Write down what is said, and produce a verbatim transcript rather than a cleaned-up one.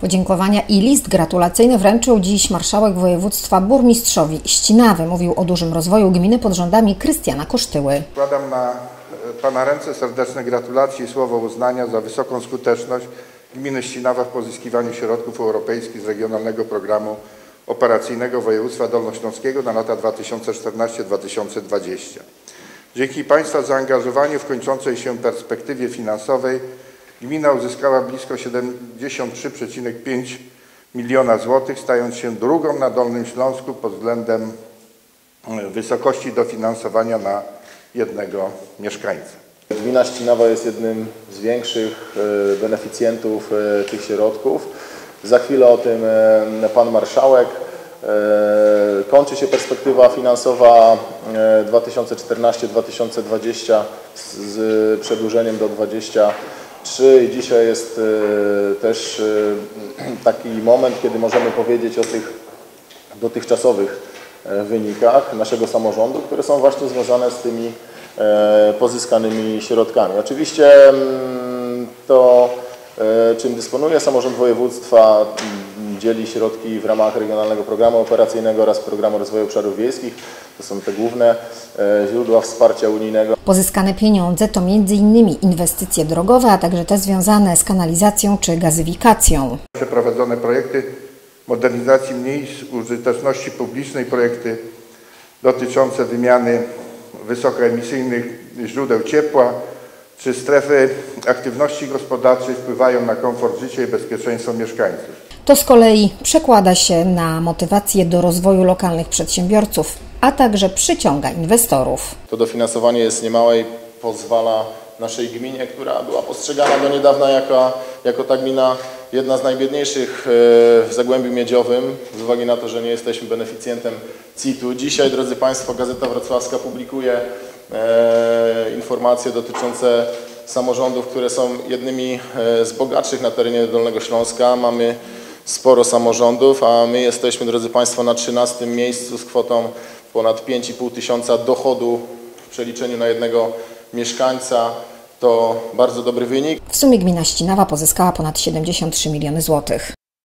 Podziękowania i list gratulacyjny wręczył dziś marszałek województwa burmistrzowi Ścinawy. Mówił o dużym rozwoju gminy pod rządami Krystiana Kosztyły. Składam na Pana ręce serdeczne gratulacje i słowo uznania za wysoką skuteczność gminy Ścinawa w pozyskiwaniu środków europejskich z Regionalnego Programu Operacyjnego Województwa Dolnośląskiego na lata dwa tysiące czternaście do dwa tysiące dwudziestego. Dzięki Państwa zaangażowaniu w kończącej się perspektywie finansowej gmina uzyskała blisko siedemdziesiąt trzy przecinek pięć miliona złotych, stając się drugą na Dolnym Śląsku pod względem wysokości dofinansowania na jednego mieszkańca. Gmina Ścinawa jest jednym z większych beneficjentów tych środków. Za chwilę o tym Pan Marszałek. Kończy się perspektywa finansowa dwa tysiące czternaście do dwa tysiące dwudziestego z przedłużeniem do dwudziestego trzeciego. Dzisiaj jest też taki moment, kiedy możemy powiedzieć o tych dotychczasowych wynikach naszego samorządu, które są właśnie związane z tymi pozyskanymi środkami. Oczywiście to, czym dysponuje samorząd województwa, dzieli środki w ramach Regionalnego Programu Operacyjnego oraz Programu Rozwoju Obszarów Wiejskich. To są te główne źródła wsparcia unijnego. Pozyskane pieniądze to między innymi inwestycje drogowe, a także te związane z kanalizacją czy gazyfikacją. Przeprowadzone projekty modernizacji miejsc użyteczności publicznej, projekty dotyczące wymiany wysokoemisyjnych źródeł ciepła czy strefy aktywności gospodarczej wpływają na komfort życia i bezpieczeństwo mieszkańców. To z kolei przekłada się na motywację do rozwoju lokalnych przedsiębiorców, a także przyciąga inwestorów. To dofinansowanie jest niemałe i pozwala naszej gminie, która była postrzegana do niedawna jako, jako ta gmina jedna z najbiedniejszych w Zagłębiu Miedziowym, z uwagi na to, że nie jesteśmy beneficjentem C I T-u. Dzisiaj, drodzy Państwo, Gazeta Wrocławska publikuje e, informacje dotyczące samorządów, które są jednymi z bogatszych na terenie Dolnego Śląska. Mamy sporo samorządów, a my jesteśmy, drodzy Państwo, na trzynastym miejscu z kwotą ponad pięć i pół tysiąca dochodu w przeliczeniu na jednego mieszkańca. To bardzo dobry wynik. W sumie gmina Ścinawa pozyskała ponad siedemdziesiąt trzy miliony złotych.